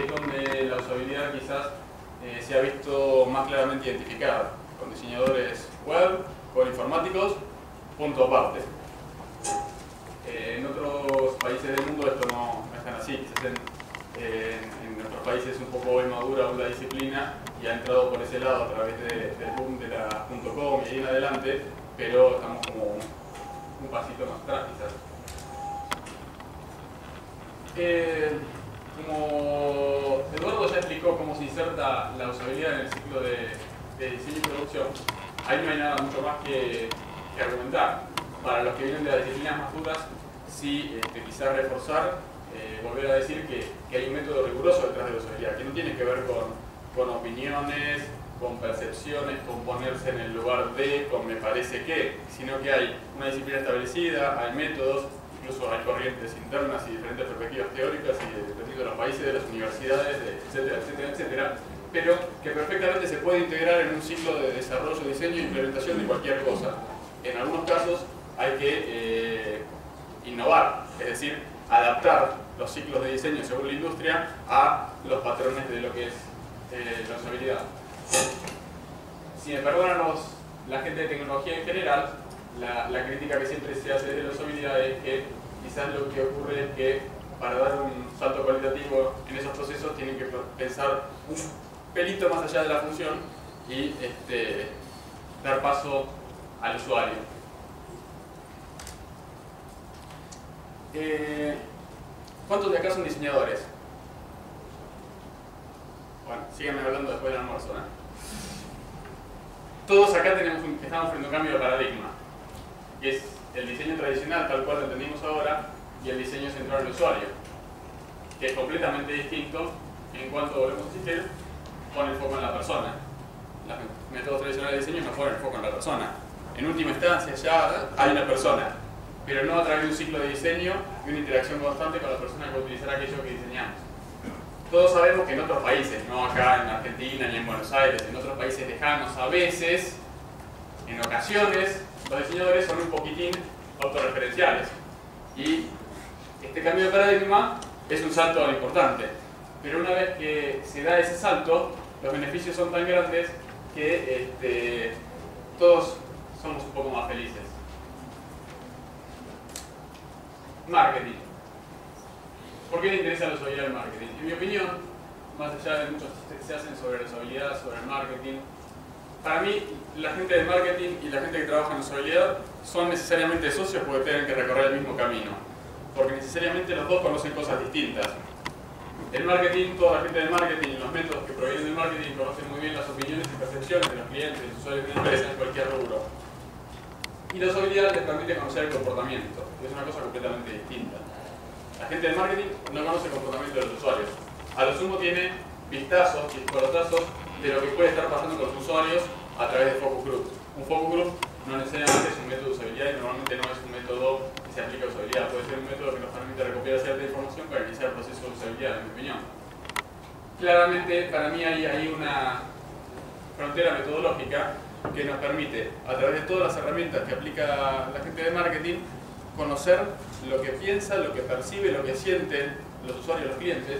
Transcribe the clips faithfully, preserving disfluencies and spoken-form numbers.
es donde la usabilidad quizás eh, se ha visto más claramente identificada, con diseñadores web, con informáticos, punto aparte. Eh, en otros países del mundo esto no, no es tan así, quizás en, eh, en nuestros países es un poco inmadura la disciplina y ha entrado por ese lado a través de, del boom de la punto com y ahí en adelante, pero estamos como un, un pasito más atrás quizás. Eh, como Eduardo ya explicó cómo se inserta la usabilidad en el ciclo de, de diseño y producción, ahí no hay nada mucho más que, que argumentar. Para los que vienen de las disciplinas más duras, sí este, quizás reforzar, eh, volver a decir que, que hay un método riguroso detrás de la usabilidad, que no tiene que ver con, con opiniones, con percepciones, con ponerse en el lugar de, con me parece que, sino que hay una disciplina establecida, hay métodos, incluso hay corrientes internas y diferentes perspectivas teóricas y dependiendo de los países, de las universidades, de etcétera, etcétera, etcétera, pero que perfectamente se puede integrar en un ciclo de desarrollo, diseño e implementación de cualquier cosa. En algunos casos hay que eh, innovar, es decir, adaptar los ciclos de diseño según la industria a los patrones de lo que es eh, la usabilidad. Si me perdonan los, la gente de tecnología en general, La, la crítica que siempre se hace de la usabilidad es que quizás lo que ocurre es que para dar un salto cualitativo en esos procesos tienen que pensar un pelito más allá de la función y este, dar paso al usuario. Eh, ¿Cuántos de acá son diseñadores? Bueno, síganme hablando después del almuerzo, ¿eh? Todos acá tenemos un, estamos frente a un cambio de paradigma. Que es el diseño tradicional, tal cual lo entendimos ahora, y el diseño central del usuario, que es completamente distinto en cuanto volvemos a asistir con el foco en la persona. Los métodos tradicionales de diseño no ponen el foco en la persona. En última instancia ya hay una persona, pero no a través de un ciclo de diseño y una interacción constante con la persona que utilizará aquello que diseñamos. Todos sabemos que en otros países, no acá en Argentina ni en Buenos Aires, en otros países lejanos a veces, en ocasiones, los diseñadores son un poquitín autorreferenciales y este cambio de paradigma es un salto importante, pero una vez que se da ese salto los beneficios son tan grandes que este, todos somos un poco más felices. Marketing. ¿Por qué le interesa la usabilidad del marketing? En mi opinión, más allá de muchos que se hacen sobre la usabilidad, sobre el marketing, para mí, la gente de marketing y la gente que trabaja en usabilidad son necesariamente socios porque tienen que recorrer el mismo camino. Porque necesariamente los dos conocen cosas distintas. El marketing, toda la gente de marketing y los métodos que provienen del marketing conocen muy bien las opiniones y percepciones de los clientes, de los usuarios de la empresa, en cualquier rubro. Y la usabilidad les permite conocer el comportamiento, que es una cosa completamente distinta. La gente de marketing no conoce el comportamiento de los usuarios. A lo sumo tiene vistazos y escolotazos de lo que puede estar pasando con los usuarios a través de focus group. Un focus group no necesariamente es un método de usabilidad y normalmente no es un método que se aplica a usabilidad. Puede ser un método que nos permite recopilar cierta información para iniciar el proceso de usabilidad, en mi opinión. Claramente, para mí hay, hay una frontera metodológica que nos permite, a través de todas las herramientas que aplica la gente de marketing, conocer lo que piensa, lo que percibe, lo que sienten los usuarios y los clientes.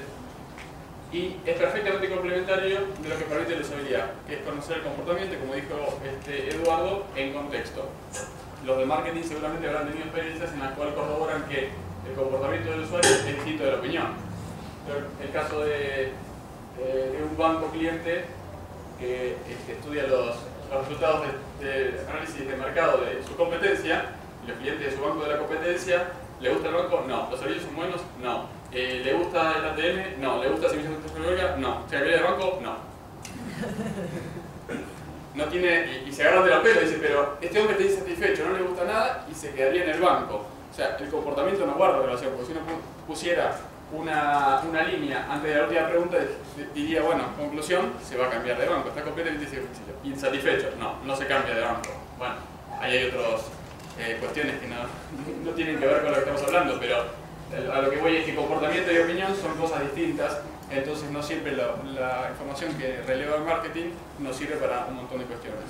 Y es perfectamente complementario de lo que permite la usabilidad, que es conocer el comportamiento, como dijo este Eduardo, en contexto. Los de marketing seguramente habrán tenido experiencias en las cuales corroboran que el comportamiento del usuario es distinto de la opinión. El caso de, de, de un banco cliente que este, estudia los, los resultados de, de análisis de mercado de su competencia, los clientes de su banco de la competencia, ¿le gusta el banco? No. ¿Los servicios son buenos? No. Eh, ¿Le gusta el A T M? No. ¿Le gusta servicios de tecnología? No. ¿Se agrega el banco? No. No tiene, y, y se agarran de la pelo y dice, pero este hombre está insatisfecho, no le gusta nada y se quedaría en el banco. O sea, el comportamiento no guarda relación, porque si uno pusiera una, una línea antes de la última pregunta, diría, bueno, conclusión, se va a cambiar de banco, está completamente insatisfecho. No, no se cambia de banco. Bueno, ahí hay otros... Eh, cuestiones que no, no tienen que ver con lo que estamos hablando, pero a lo que voy es que comportamiento y opinión son cosas distintas, entonces no siempre la, la información que releva el marketing nos sirve para un montón de cuestiones.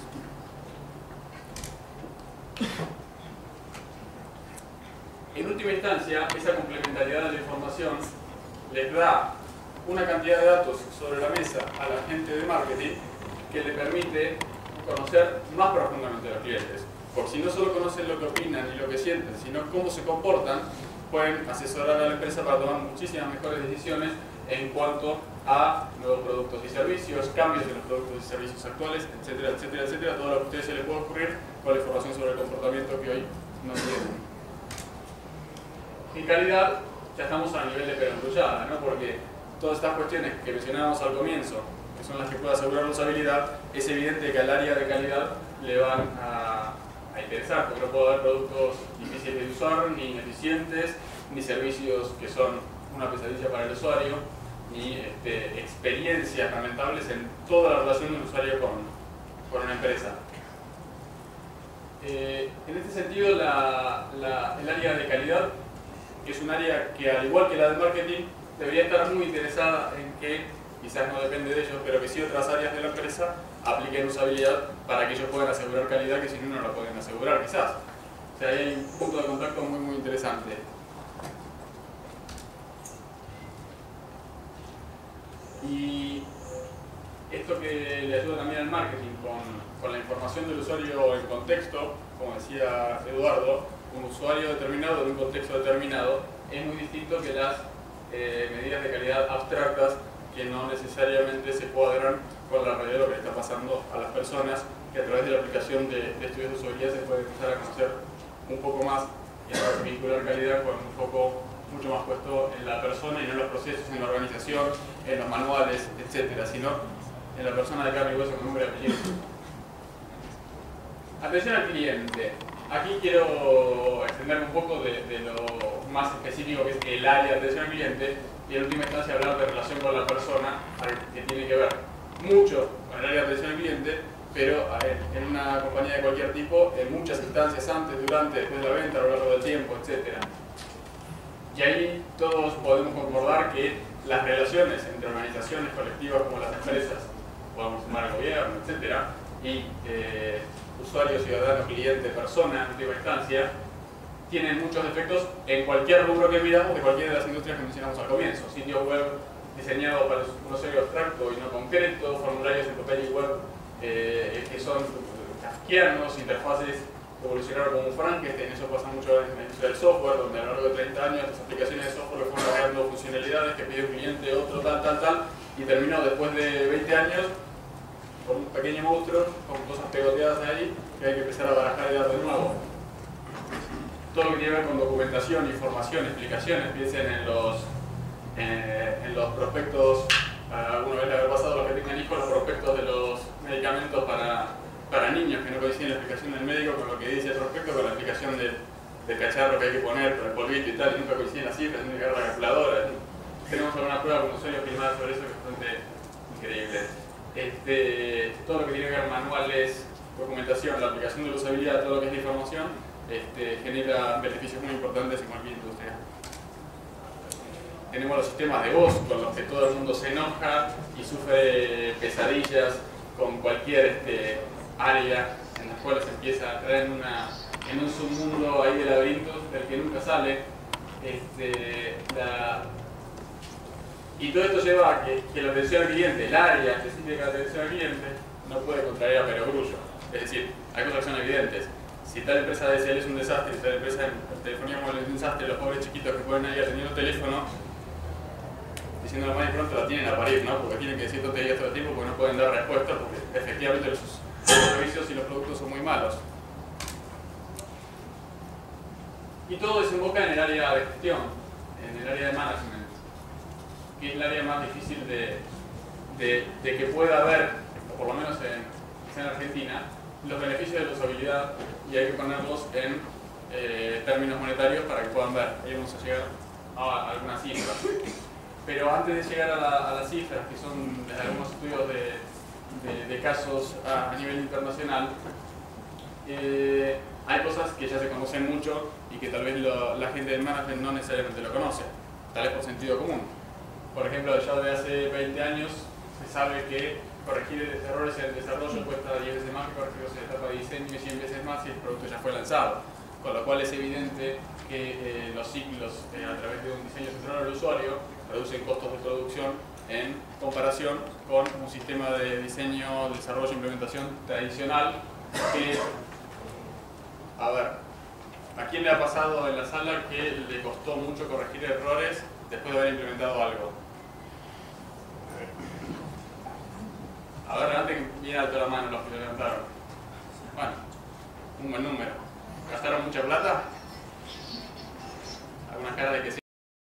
En última instancia, esa complementariedad de la información les da una cantidad de datos sobre la mesa a la gente de marketing que le permite conocer más profundamente a los clientes. Porque si no solo conocen lo que opinan y lo que sienten, sino cómo se comportan, pueden asesorar a la empresa para tomar muchísimas mejores decisiones en cuanto a nuevos productos y servicios, cambios en los productos y servicios actuales, etcétera, etcétera, etcétera. Todo lo que a ustedes se les puede ocurrir con la información sobre el comportamiento que hoy no tienen. En calidad, ya estamos a nivel de perambrullada, ¿no? Porque todas estas cuestiones que mencionábamos al comienzo, que son las que puede asegurar usabilidad, es evidente que al área de calidad le van a, a interesar, porque no puedo dar productos difíciles de usar, ni ineficientes, ni servicios que son una pesadilla para el usuario, ni este, experiencias lamentables en toda la relación del usuario con, con una empresa. Eh, en este sentido, la, la, el área de calidad, que es un área que, al igual que la de marketing, debería estar muy interesada en que, quizás no depende de ellos, pero que sí otras áreas de la empresa apliquen usabilidad para que ellos puedan asegurar calidad, que si no, no la pueden asegurar, quizás. O sea, hay un punto de contacto muy, muy interesante. Y esto que le ayuda también al marketing con, con la información del usuario en contexto, como decía Eduardo, un usuario determinado en un contexto determinado es muy distinto que las eh, medidas de calidad abstractas que no necesariamente se cuadran con la realidad de lo que está pasando a las personas, que a través de la aplicación de, de estudios de usabilidad se puede empezar a conocer un poco más y a vincular calidad con un foco mucho más puesto en la persona y no en los procesos, en la organización, en los manuales, etcétera, sino en la persona de carne y hueso con nombre y apellido. Atención al cliente. Aquí quiero extenderme un poco de, de lo más específico que es el área de atención al cliente y en última instancia hablar de relación con la persona, que tiene que ver mucho con el área de atención al cliente, pero en una compañía de cualquier tipo, en muchas instancias antes, durante, después de la venta, a lo largo del tiempo, etcétera. Y ahí todos podemos concordar que las relaciones entre organizaciones colectivas como las empresas, podemos sumar al gobierno, etcétera, y eh, usuario, ciudadano, cliente, persona, en última instancia, tienen muchos defectos en cualquier rubro que miramos de cualquiera de las industrias que mencionamos al comienzo. Sitios web diseñados para un usuario abstracto y no concreto, formularios en papel y web eh, que son kafkianos, interfaces que evolucionaron como un Frankenstein. Eso pasa mucho en la industria del software, donde a lo largo de treinta años las aplicaciones de software fueron agregando funcionalidades que pide un cliente, otro, tal, tal, tal, y terminó después de veinte años con un pequeño monstruo, con cosas pegoteadas ahí, que hay que empezar a barajar y dar de nuevo. Todo lo que tiene que ver con documentación, información, explicaciones, piensen en los, eh, en los prospectos, alguna vez haber pasado los que tengan hijos, los prospectos de los medicamentos para, para niños, que no coinciden la explicación del médico con lo que dice el prospecto, con la explicación del, del cacharro que hay que poner, con el polvito y tal, y nunca coinciden las cifras, tienen que agarrar la calculadora. Tenemos alguna prueba con usuarios filmadas sobre eso que es bastante increíble. Este, todo lo que tiene que ver manuales, documentación, la aplicación de la usabilidad, todo lo que es la información, este, genera beneficios muy importantes en cualquier industria. Tenemos los sistemas de voz con los que todo el mundo se enoja y sufre pesadillas con cualquier este, área en las cuales se empieza a entrar en, una, en un submundo ahí de laberintos del que nunca sale. Este, la, Y todo esto lleva a que, que la atención al cliente, el área específica de la atención al cliente, no puede contraer a perogrullo. Es decir, hay cosas que son evidentes. Si tal empresa de D S L es un desastre, si tal empresa de telefonía móvil es un desastre, los pobres chiquitos que pueden ir atendiendo teléfono, diciéndolo más y pronto, la tienen a parir, ¿no? Porque tienen que decir tonterías todo el tiempo porque no pueden dar respuestas, porque efectivamente los, los servicios y los productos son muy malos. Y todo desemboca en el área de gestión, en el área de management, que es el área más difícil de, de, de que pueda haber, o por lo menos en, en Argentina, los beneficios de la usabilidad, y hay que ponerlos en eh, términos monetarios para que puedan ver. Ahí vamos a llegar a algunas cifras. Pero antes de llegar a, la, a las cifras, que son desde algunos estudios de, de, de casos a, a nivel internacional, eh, hay cosas que ya se conocen mucho y que tal vez lo, la gente del management no necesariamente lo conoce, tal vez por sentido común. Por ejemplo, ya de hace veinte años se sabe que corregir errores en el desarrollo cuesta diez veces más que corregirlos en la etapa de diseño y cien veces más si el producto ya fue lanzado. Con lo cual es evidente que eh, los ciclos eh, a través de un diseño centrado al usuario reducen costos de producción en comparación con un sistema de diseño, desarrollo e implementación tradicional que, a ver, ¿a quién le ha pasado en la sala que le costó mucho corregir errores después de haber implementado algo? A ver, antes que bien alto la mano los que levantaron. Bueno, un buen número. ¿Gastaron mucha plata? Algunas caras de que sí.